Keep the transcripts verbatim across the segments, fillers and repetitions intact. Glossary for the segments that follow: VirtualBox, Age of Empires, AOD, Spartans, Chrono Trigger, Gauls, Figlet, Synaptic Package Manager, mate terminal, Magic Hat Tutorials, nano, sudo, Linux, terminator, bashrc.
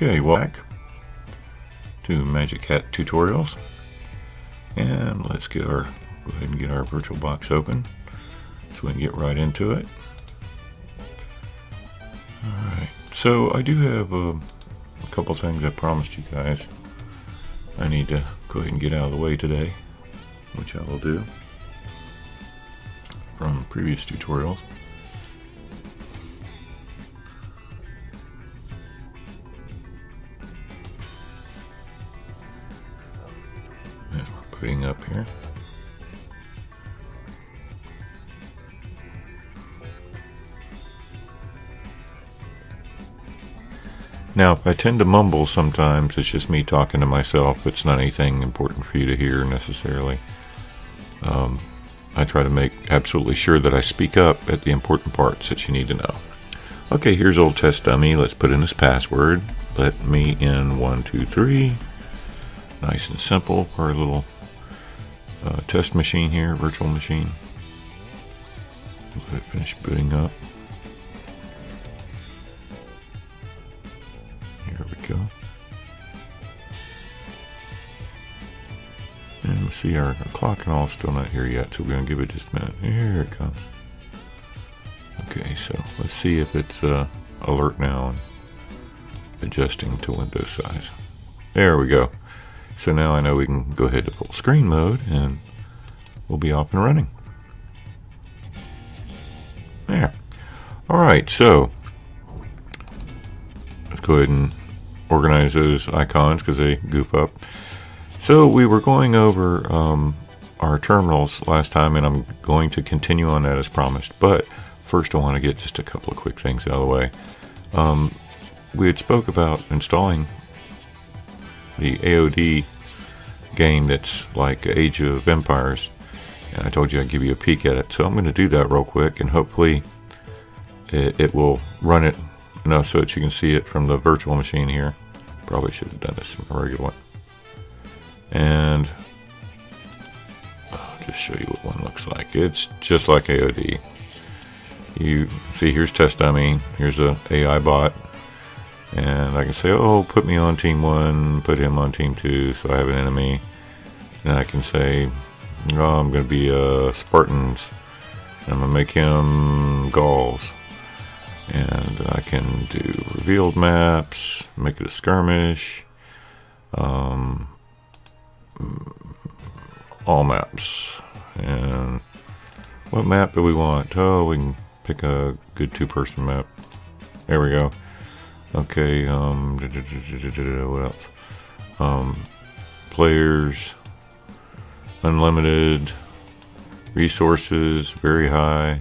Okay, welcome back to Magic Hat Tutorials, and let's get our go ahead and get our VirtualBox open so we can get right into it. All right, so I do have a, a couple things I promised you guys. I need to go ahead and get out of the way today, which I will do from previous tutorials. Putting up here. Now, if I tend to mumble sometimes, it's just me talking to myself. It's not anything important for you to hear necessarily. Um, I try to make absolutely sure that I speak up at the important parts that you need to know. Okay, here's old test dummy. Let's put in his password. Let me in one, two, three. Nice and simple for our little Uh, test machine here, virtual machine. Let it finish booting up. Here we go. And we see our, our clock and all still not here yet, so we're going to give it just a minute. Here it comes. Okay, so let's see if it's uh, alert now and adjusting to window size. There we go. So now I know we can go ahead to full screen mode and we'll be off and running. There. Alright, so let's go ahead and organize those icons because they goof up. So we were going over um, our terminals last time, and I'm going to continue on that as promised. But first I want to get just a couple of quick things out of the way. Um, we had spoke about installing the A O D game that's like Age of Empires, and I told you I'd give you a peek at it, so I'm going to do that real quick, and hopefully it, it will run it enough so that you can see it from the virtual machine here. Probably should have done this from a regular one. And I'll just show you what one looks like. It's just like A O D. You see, here's test dummy, here's a A I bot. And I can say, oh, put me on team one, put him on team two, so I have an enemy. And I can say, oh, I'm going to be uh, Spartans. And I'm going to make him Gauls. And I can do revealed maps, make it a skirmish. Um, all maps. And what map do we want? Oh, we can pick a good two-person map. There we go. Okay, um, da, da, da, da, da, da, what else? Um, players, unlimited, resources, very high,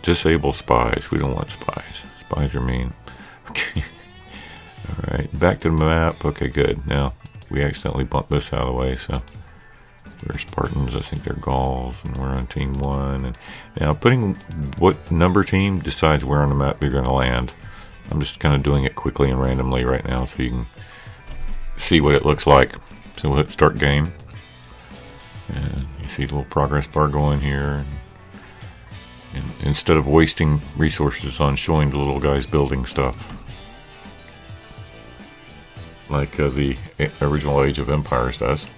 disable spies. We don't want spies. Spies are mean. Okay. All right, back to the map. Okay, good. Now, we accidentally bumped this out of the way, so we're Spartans. I think they're Gauls, and we're on team one. And now, putting what number team decides where on the map you're going to land. I'm just kind of doing it quickly and randomly right now so you can see what it looks like. So we'll hit start game. And you see the little progress bar going here. And instead of wasting resources on showing the little guys building stuff, like uh, the original Age of Empires does.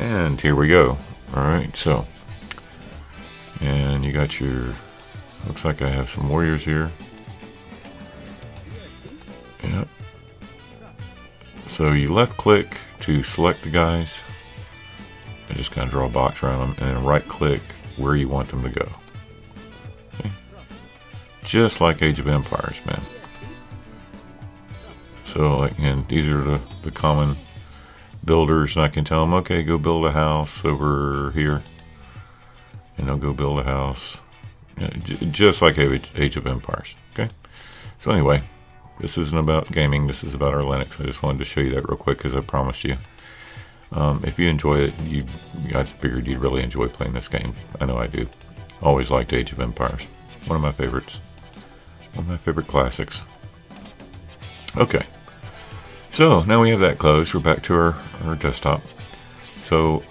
And here we go. Alright, so. And you got your, looks like I have some warriors here. Yep. So you left click to select the guys. I just kind of draw a box around them, and then right click where you want them to go. Okay. Just like Age of Empires, man. So, like, and these are the, the common builders, and I can tell them, okay, go build a house over here. And they'll go build a house, just like Age of Empires. Okay. So anyway, this isn't about gaming. This is about our Linux. I just wanted to show you that real quick because I promised you. Um, if you enjoy it, you, I figured you'd really enjoy playing this game. I know I do. Always liked Age of Empires. One of my favorites. One of my favorite classics. Okay. So now we have that closed. We're back to our, our desktop. So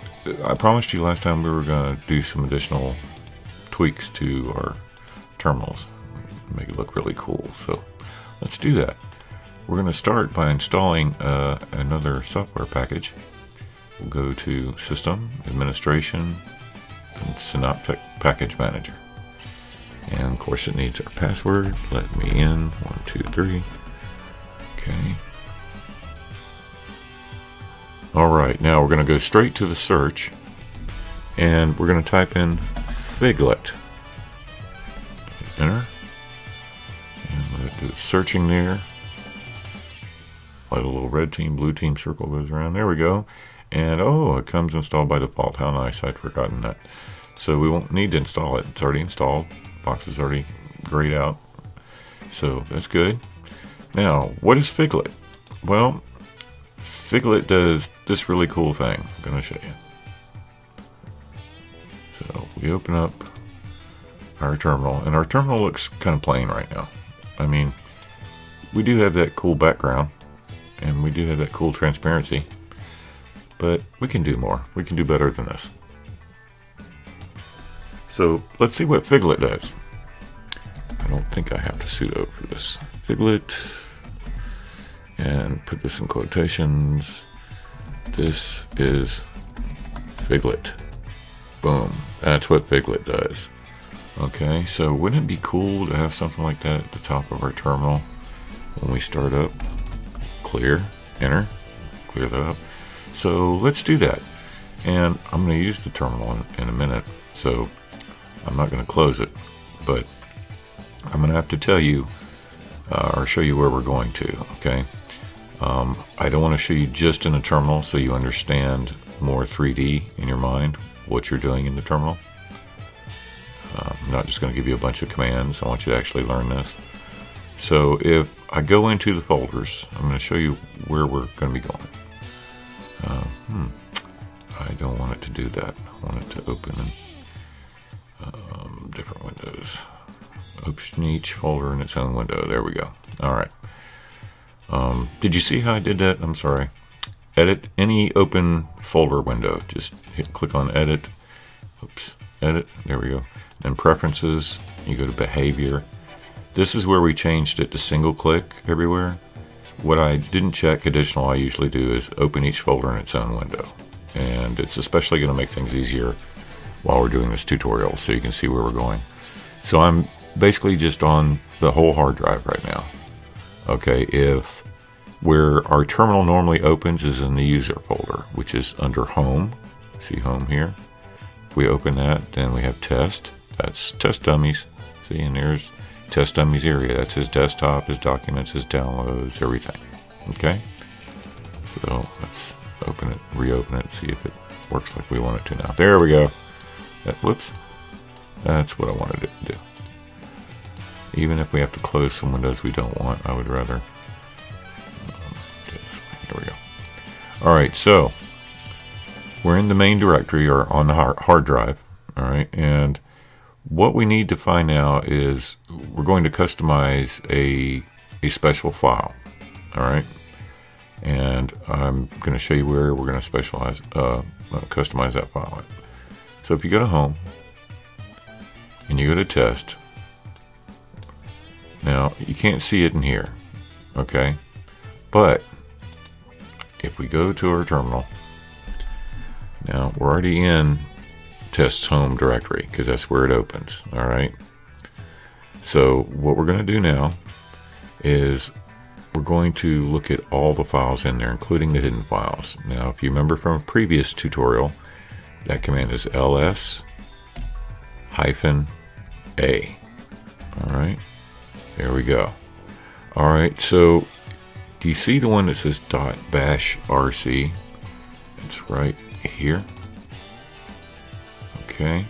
I promised you last time we were going to do some additional tweaks to our terminals. make it look really cool. So let's do that. We're going to start by installing uh, another software package. We'll go to System, Administration, and Synaptic Package Manager. And of course it needs our password. Let me in, one, two, three. Okay. All right, now we're going to go straight to the search and we're going to type in Figlet. Hit enter. And let it do searching there. Like a little red team, blue team circle goes around. There we go. And oh, it comes installed by default. How nice, I'd forgotten that. So we won't need to install it. It's already installed. Box is already grayed out. So that's good. Now, what is Figlet? Well, Figlet does this really cool thing. I'm going to show you. So we open up our terminal, and our terminal looks kind of plain right now. I mean, we do have that cool background, and we do have that cool transparency, but we can do more. We can do better than this. So let's see what Figlet does. I don't think I have to sudo for this. Figlet, and put this in quotations. This is Figlet. Boom. That's what Figlet does. Okay, so wouldn't it be cool to have something like that at the top of our terminal when we start up? Clear, enter, clear that up. So let's do that. And I'm going to use the terminal in, in a minute. So I'm not going to close it, but I'm going to have to tell you uh, or show you where we're going to. Okay. Um, I don't want to show you just in a terminal so you understand more three D in your mind what you're doing in the terminal. Uh, I'm not just going to give you a bunch of commands. I want you to actually learn this. So if I go into the folders, I'm going to show you where we're going to be going. Uh, hmm. I don't want it to do that. I want it to open in Um, different windows. Open each folder in its own window. There we go. All right. Um, did you see how I did that? I'm sorry. Edit any open folder window. Just hit, click on edit. Oops. Edit. There we go. Then preferences. You go to behavior. This is where we changed it to single click everywhere. What I didn't check additional I usually do is open each folder in its own window. And it's especially going to make things easier while we're doing this tutorial, so you can see where we're going. So I'm basically just on the whole hard drive right now. Okay, if where our terminal normally opens is in the user folder, which is under home. See home here. If we open that, then we have test. That's test dummies. See, and there's test dummies area. That's his desktop, his documents, his downloads, everything. Okay, so let's open it, reopen it, see if it works like we want it to now. There we go. That, whoops, that's what I wanted it to do. Even if we have to close some windows we don't want, I would rather. Um, there we go. All right, so we're in the main directory or on the hard drive. All right, and what we need to find now is we're going to customize a a special file. All right, and I'm going to show you where we're going to specialize, uh, customize that file. So if you go to home and you go to test, now you can't see it in here, okay? But if we go to our terminal, now we're already in test's home directory because that's where it opens, all right? So what we're going to do now is we're going to look at all the files in there, including the hidden files. Now, if you remember from a previous tutorial, that command is ls hyphen a. All right, there we go. All right, so do you see the one that says dot bash rc? It's right here. Okay,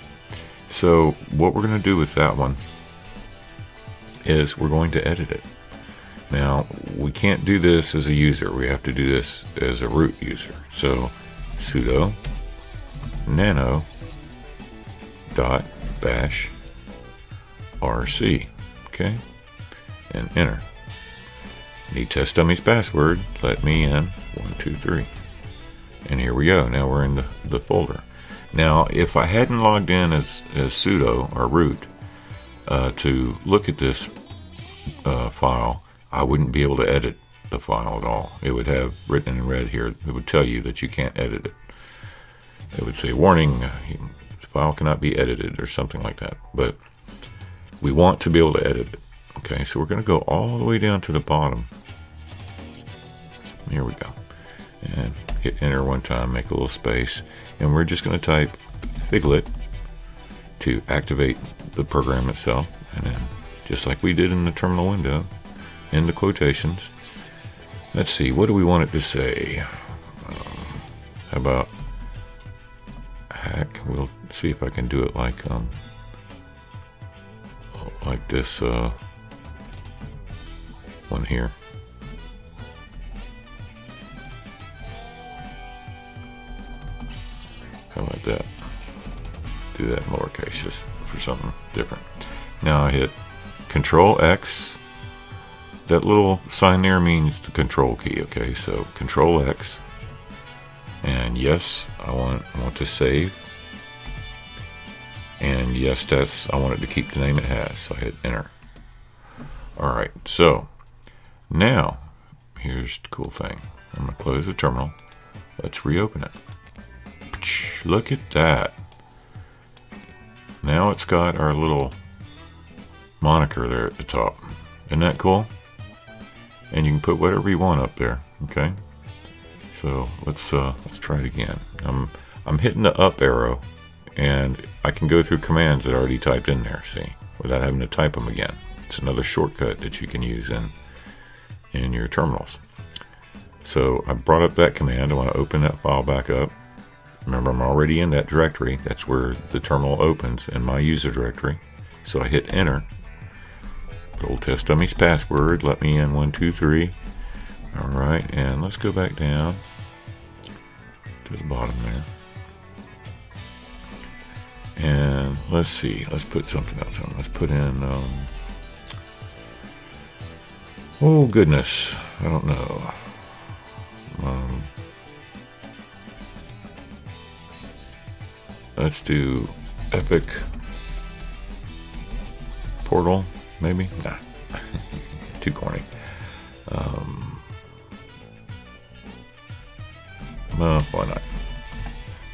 so what we're going to do with that one is we're going to edit it. Now, we can't do this as a user. We have to do this as a root user. So sudo nano dot bash rc, okay, and enter. Need test dummy's password, let me in, one two three, and here we go. Now we're in the, the folder. Now if I hadn't logged in as, as sudo or root uh, to look at this uh, file, I wouldn't be able to edit the file at all. It would have written in red here. It would tell you that you can't edit it. It would say, warning, the file cannot be edited, or something like that. But we want to be able to edit it. Okay, so we're going to go all the way down to the bottom. Here we go. And hit enter one time, make a little space. And we're just going to type Figlet to activate the program itself. And then, just like we did in the terminal window, in the quotations. Let's see, what do we want it to say? Um, how about hack? We'll see if I can do it like um, like this uh, one here. How about that? Do that in lowercase, just for something different. Now I hit Control X. That little sign there means the control key, okay? So Control X, and yes, I want I want to save, and yes, that's I want it to keep the name it has. So I hit enter. All right, so now here's the cool thing. I'm gonna close the terminal. Let's reopen it. Look at that. Now it's got our little moniker there at the top. Isn't that cool? And you can put whatever you want up there. Okay, so let's uh, let's try it again. I'm I'm hitting the up arrow, and I can go through commands that I already typed in there. See, without having to type them again. It's another shortcut that you can use in in your terminals. So I brought up that command. I want to open that file back up. Remember, I'm already in that directory. That's where the terminal opens, in my user directory. So I hit enter. Old test dummies password. Let me in one two three. All right, and let's go back down to the bottom there. And let's see. Let's put something else on. Let's put in. Um, oh goodness, I don't know. Um, let's do epic portal. Maybe? Nah. Too corny. Um, no, why not?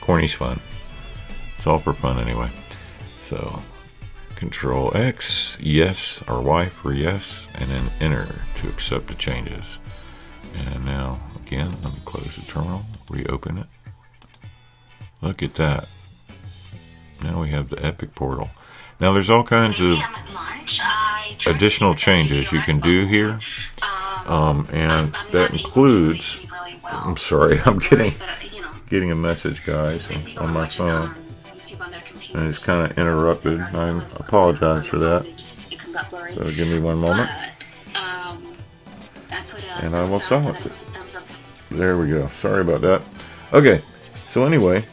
Corny's fun. It's all for fun anyway. So, Control X, yes, or Y for yes, and then enter to accept the changes. And now, again, let me close the terminal, reopen it. Look at that. Now we have the epic portal. Now there's all kinds of additional changes you can do here, um, and that includes. I'm sorry, I'm getting getting a message, guys, on my phone, and it's kind of interrupted. I apologize for that. So give me one moment, and I will silence it. There we go. Sorry about that. Okay. So anyway.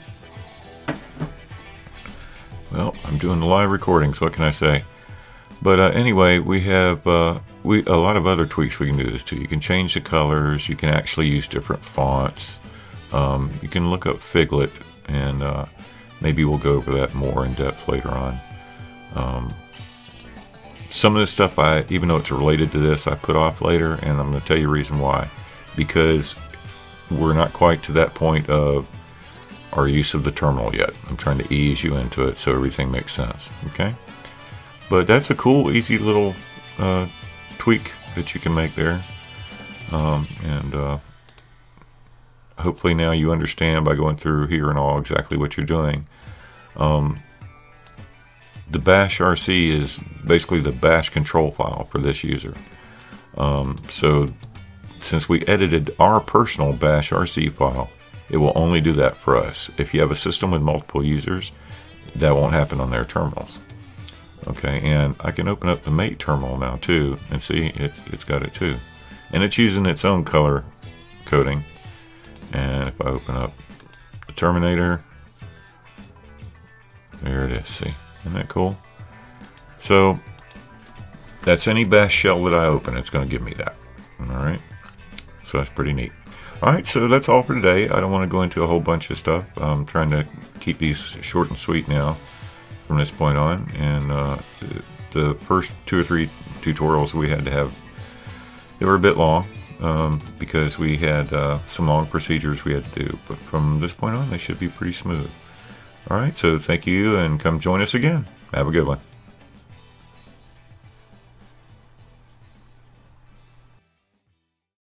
Well, I'm doing a live recordings, what can I say? But uh, anyway, we have uh, we a lot of other tweaks we can do this to. You can change the colors, you can actually use different fonts. Um, you can look up Figlet, and uh, maybe we'll go over that more in depth later on. Um, some of this stuff, I, even though it's related to this, I put off later, and I'm going to tell you a reason why. Because we're not quite to that point of our use of the terminal yet. I'm trying to ease you into it so everything makes sense, okay? But that's a cool, easy little uh, tweak that you can make there. Um, and uh, hopefully now you understand by going through here and all exactly what you're doing. Um, the bashrc is basically the bash control file for this user. Um, so since we edited our personal bashrc file, it will only do that for us. If you have a system with multiple users, that won't happen on their terminals. Okay, and I can open up the mate terminal now too, and see it's, it's got it too. And it's using its own color coding. And if I open up the Terminator, there it is, see, isn't that cool? So that's any bash shell that I open, it's gonna give me that, all right? So that's pretty neat. Alright, so that's all for today. I don't want to go into a whole bunch of stuff. I'm trying to keep these short and sweet now. from this point on, and uh, the first two or three tutorials we had to have, they were a bit long um, because we had uh, some long procedures we had to do, but from this point on they should be pretty smooth. Alright, so thank you and come join us again. Have a good one.